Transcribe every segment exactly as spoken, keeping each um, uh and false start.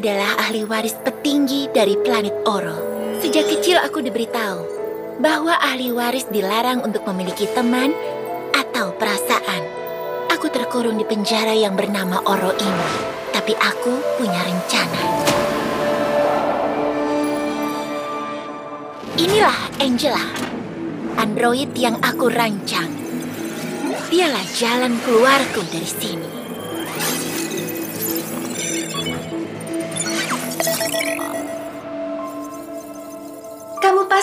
Adalah ahli waris petinggi dari planet Oro. Sejak kecil aku diberitahu bahwa ahli waris dilarang untuk memiliki teman atau perasaan. Aku terkurung di penjara yang bernama Oro ini, tapi aku punya rencana. Inilah Angela, android yang aku rancang. Dialah jalan keluarku dari sini.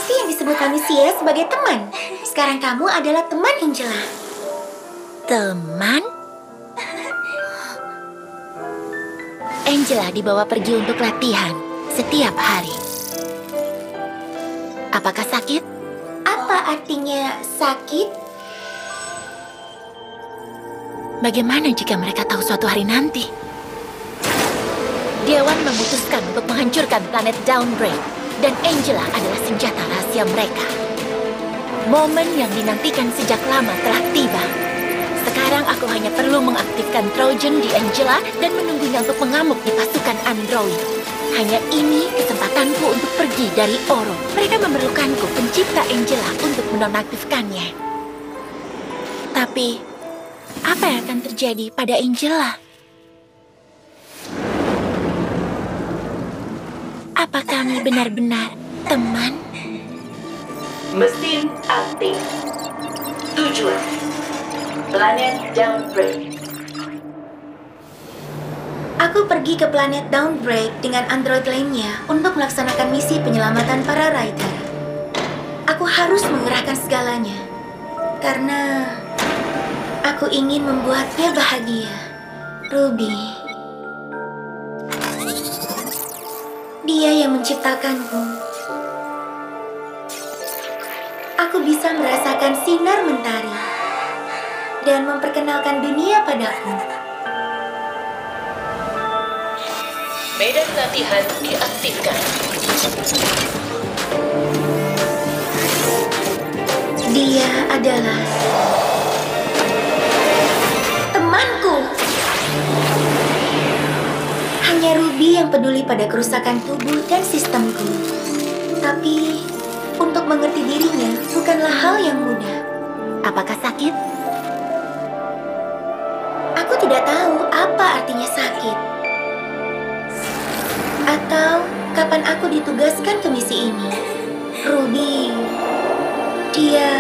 Yang disebut manusia sebagai teman. Sekarang kamu adalah teman Angela. Teman? Angela dibawa pergi untuk latihan setiap hari. Apakah sakit? Apa artinya sakit? Bagaimana jika mereka tahu suatu hari nanti? Dewan memutuskan untuk menghancurkan planet Dawnbreak. Dan Angela adalah senjata rahasia mereka. Momen yang dinantikan sejak lama telah tiba. Sekarang aku hanya perlu mengaktifkan Trojan di Angela dan menunggunya untuk mengamuk di pasukan android. Hanya ini kesempatanku untuk pergi dari Oro. Mereka memerlukanku, pencipta Angela, untuk menonaktifkannya. Tapi, apa yang akan terjadi pada Angela? Apa kami benar-benar teman? Mesin aktif. Tujuan planet Dawnbreak. Aku pergi ke planet Dawnbreak dengan android lainnya untuk melaksanakan misi penyelamatan para Rider. Aku harus mengerahkan segalanya karena aku ingin membuatnya bahagia. Ruby. Dia yang menciptakanku. Aku bisa merasakan sinar mentari dan memperkenalkan dunia padaku. Medan latihan diaktifkan. Dia adalah temanku. Hanya Ruby yang peduli pada kerusakan tubuh dan sistemku. Tapi, untuk mengerti dirinya bukanlah hal yang mudah. Apakah sakit? Aku tidak tahu apa artinya sakit. Atau, kapan aku ditugaskan ke misi ini. Ruby, dia...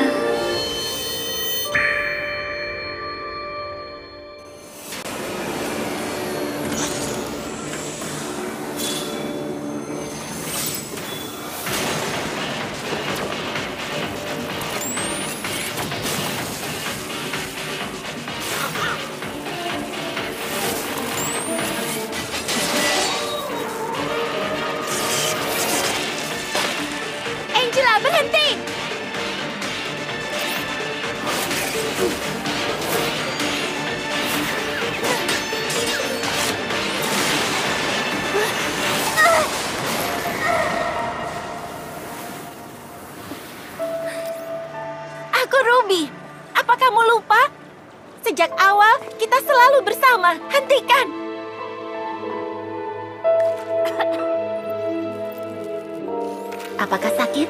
Apakah sakit?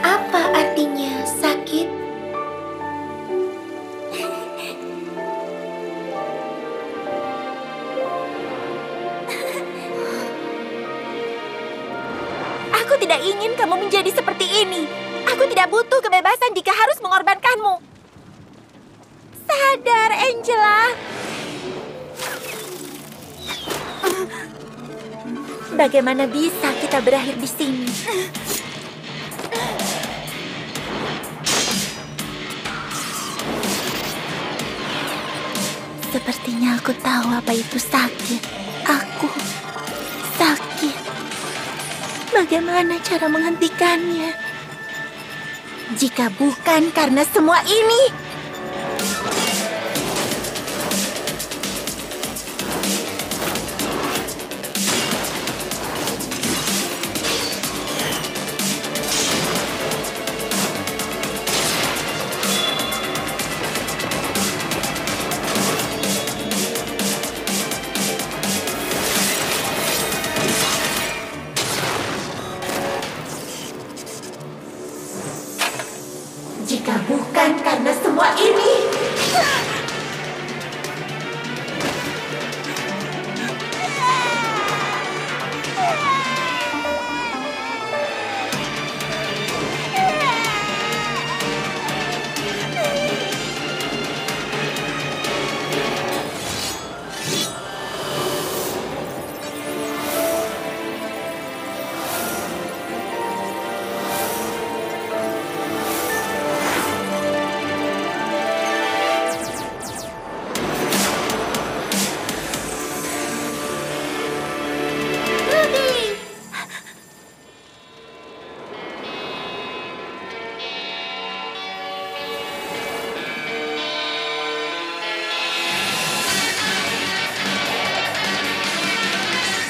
Apa artinya sakit? Aku tidak ingin kamu menjadi seperti ini. Aku tidak butuh kebebasan jika harus mengorbankanmu. Sadar, Angela. Bagaimana bisa kita berakhir di sini? Sepertinya aku tahu apa itu sakit. Aku sakit. Bagaimana cara menghentikannya? Jika bukan karena semua ini.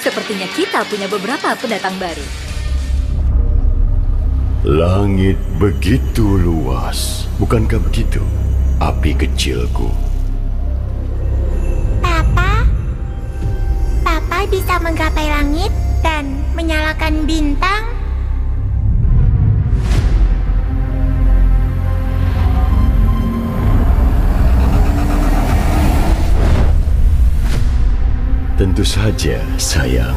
Sepertinya kita punya beberapa pendatang baru. Langit begitu luas, bukankah begitu, api kecilku? Papa, Papa bisa menggapai langit dan menyalakan bintang. Tentu saja, sayang.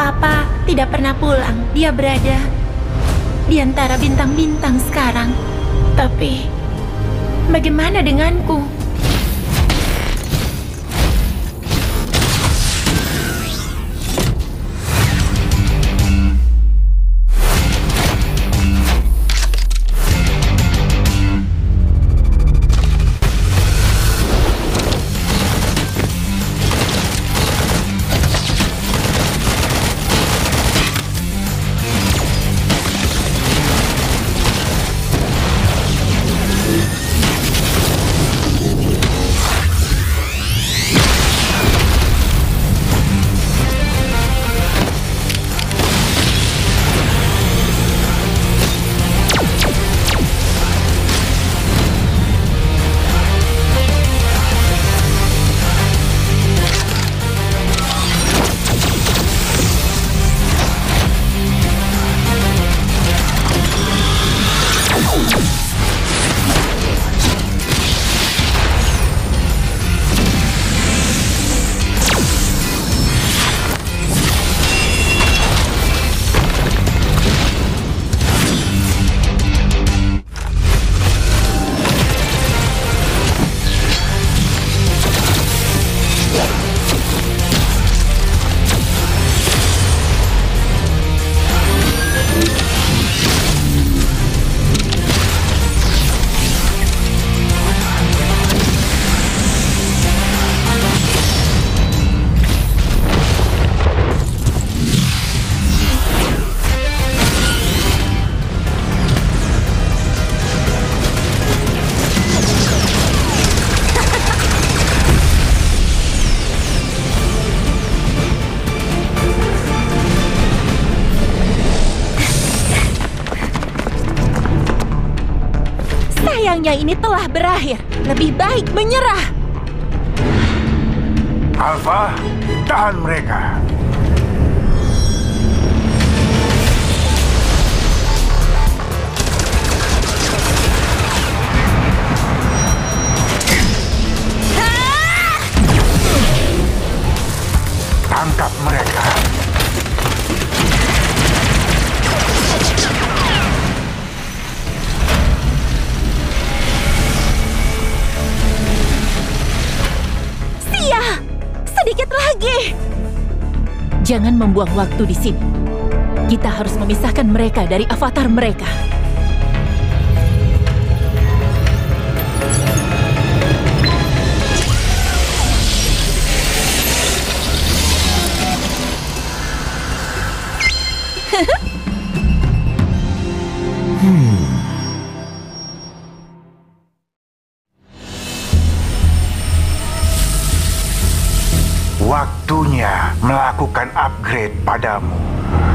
Papa tidak pernah pulang. Dia berada di antara bintang-bintang sekarang. Tapi, bagaimana denganku? siangnya ini telah berakhir. Lebih baik menyerah. Alfa, tahan mereka. Tangkap mereka. Sia, sedikit lagi. Jangan membuang waktu di sini. Kita harus memisahkan mereka dari avatar mereka. Hmm. Waktunya melakukan upgrade padamu.